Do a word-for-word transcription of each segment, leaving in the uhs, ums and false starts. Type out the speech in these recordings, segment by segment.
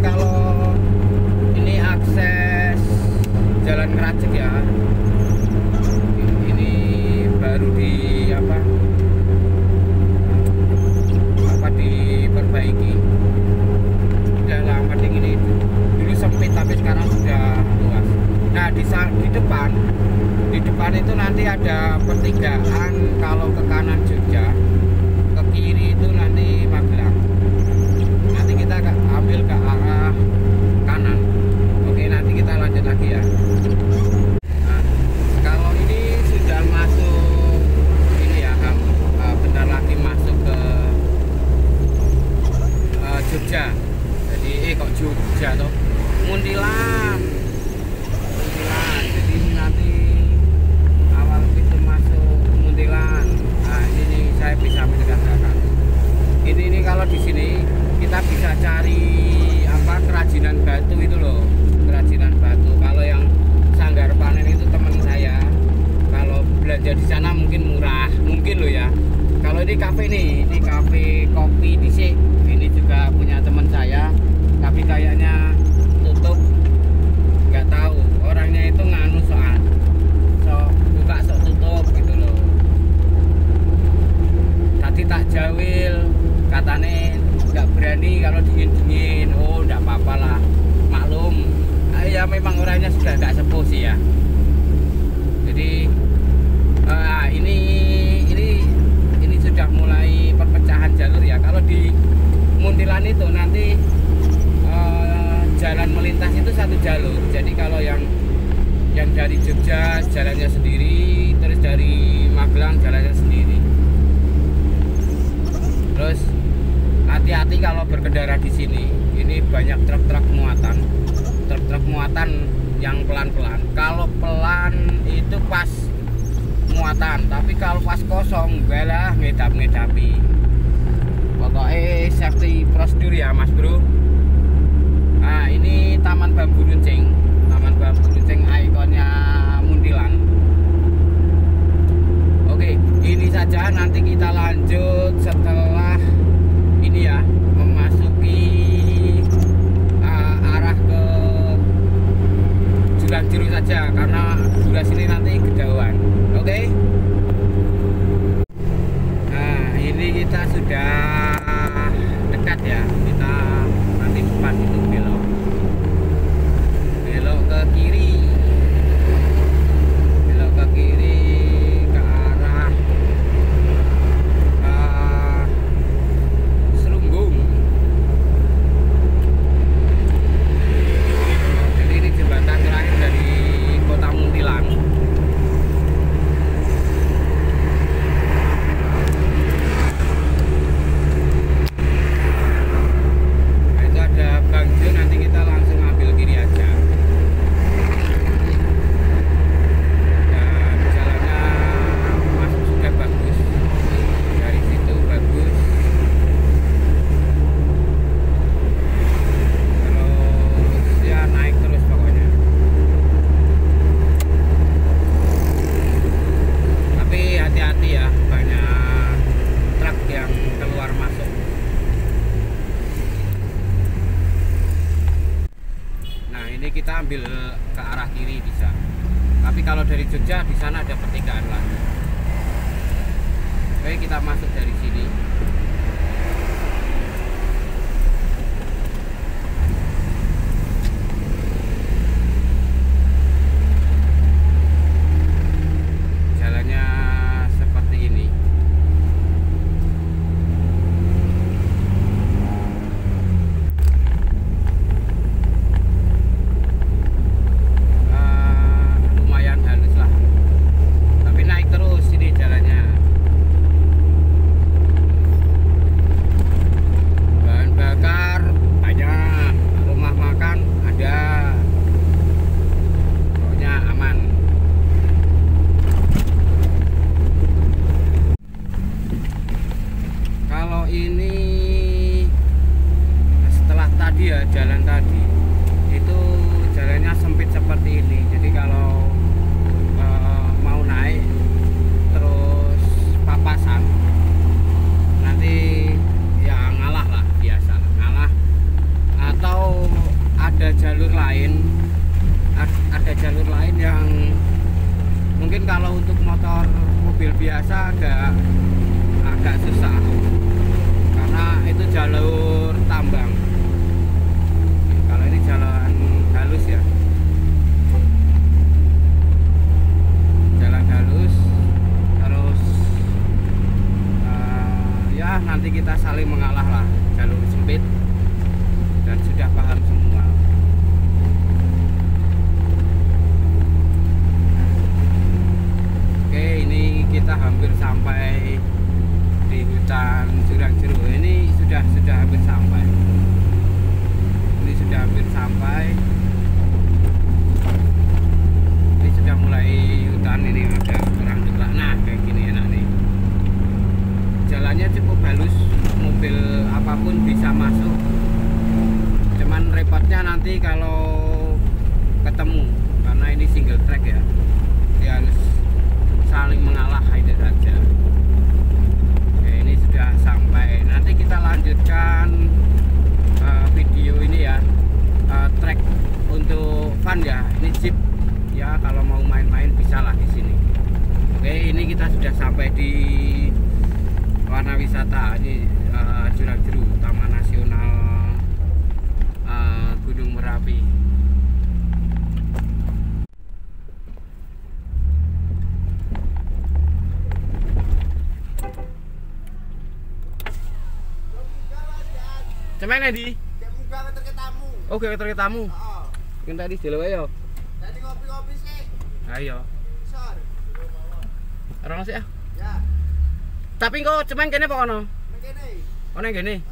kalau ini akses Jalan Keracik ya, ini baru di apa apa diperbaiki, udah lama ding ini, dulu sempit tapi sekarang sudah luas. Nah di di depan di depan itu nanti ada pertigaan, kalau ke kanan Jogja, ke kiri itu nanti Magelang. Nanti kita ambil ke arah kanan. Oke, nanti kita lanjut lagi ya. Nah, kalau ini sudah masuk ini ya, bentar lagi masuk ke uh, Jogja. Jadi eh kok Jogja toh? Mundilan. Mundilan. Jadi nanti awal itu masuk Mundilan. Nah, ini nih saya bisa menegaskan. Ini ini kalau di sini kita bisa cari apa kerajinan batu itu loh, kerajinan batu. Kalau yang sanggar panen itu teman saya, kalau belanja di sana mungkin murah, mungkin loh ya. Kalau di kafe nih, di kafe kopi di sini, ini juga punya teman saya, tapi kayaknya tutup, nggak tahu orangnya itu nganu soal sok buka sok tutup gitu loh. Tadi tak jawil katanya nggak berani kalau dingin-dingin. Oh nggak apa-apa lah, maklum. Nah, ya memang orangnya sudah nggak sepuh sih ya. Jadi uh, ini ini ini sudah mulai perpecahan jalur ya. Kalau di Mundilan itu nanti uh, jalan melintas itu satu jalur. Jadi kalau yang yang dari Jogja jalannya sendiri, terus dari Magelang jalannya sendiri. Terus hati-hati kalau berkendara di sini. Ini banyak truk-truk muatan, truk-truk muatan yang pelan-pelan. Kalau pelan itu pas muatan, tapi kalau pas kosong, belah ngedap-ngedapi. Pokoknya safety prosedur ya, Mas Bro. Nah, ini Taman Bambu Runcing, Taman Bambu Runcing ikonnya Mundilan. Oke, ini saja. Nanti kita lanjut setelah ini ya, memasuki uh, arah ke Jurang Jero saja karena durasi ini nanti kejauhan. Oke okay? Nah ini kita sudah dekat ya, kita nanti depan itu belok belok ke kiri belok ke kiri ke arah ambil ke arah kiri bisa. Tapi kalau dari Jogja di sana ada pertigaan lagi. Oke, kita masuk dari sini. Nanti ya ngalah lah, biasa ngalah atau mungkin kalau untuk motor mobil biasa agak agak susah karena itu jalur tambang. Kalau ini jalan halus ya, jalan halus. Terus uh, ya nanti kita saling mengalah lah, jalur sempit dan sudah paham semua. Oke, ini kita hampir sampai di hutan Jurang Jero. Ini sudah sudah hampir sampai. Ini sudah hampir sampai. Ini sudah mulai hutan ini ada kurang dekat. Nah, kayak gini enak nih. Jalannya cukup halus, mobil apapun bisa masuk. Cuman repotnya nanti kalau ketemu, karena ini single track ya. Dia harus saling mengalah itu saja. Oke, ini sudah sampai. Nanti kita lanjutkan uh, video ini ya, uh, trek untuk fun ya. Ini jeep ya, kalau mau main-main bisa lah di sini. Oke, ini kita sudah sampai di warna wisata ini, uh, Jurang Jero, Taman Nasional uh, Gunung Merapi. Cemana di? Muka keter ketamu. Oh, keter ketamu. Heeh. Yen tadi dhewe ya. Tadi kopi-kopi sih. Ha iya. Sor. Rono sik ah. Ya. Tapi kok cemen kene apa kono? Nang kene. Ono nang kene. Heeh.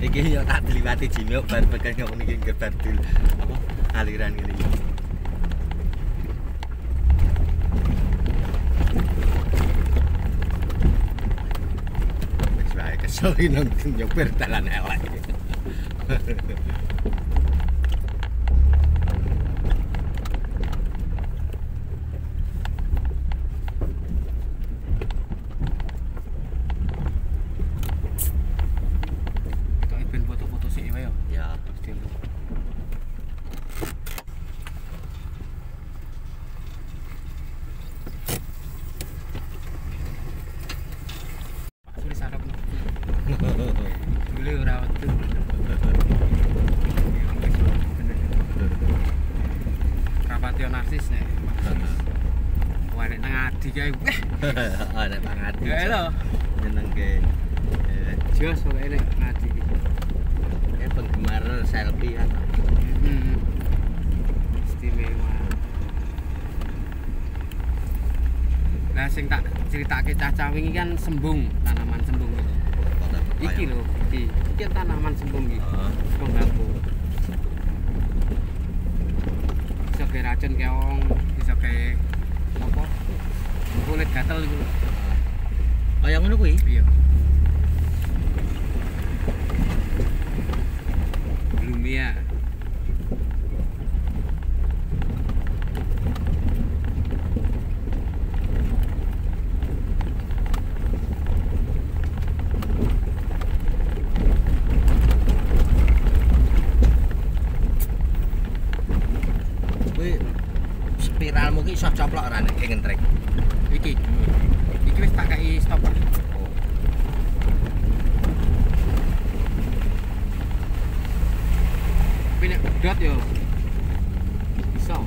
Iki yo tak liwati Jimok bar pegang ngono iki ngebar dul apa aliran ngene iki. Wis wae kesel nang nyoper dalan elek. Ada pangati. Ya lho, nyenengke. Jos pokoke nek ngati iki. Pokoke penggemar selfie ya. Heeh. Istimewa. Nah, sing tak critake cah-cah wingi kan sembung, tanaman sembung iki. Iki lho, iki. Iki tanaman sembung iki. Sembung aku. Iso gawe racun keong, iso gawe apa? Kulit gatel iku. Kaya ngono kuwi? Iya. Lumia. Kuwi spiralmu ki iso coplok ora nek ngentrek. Iki, iki wis tak kei stop. Pilih dot yo, bisa.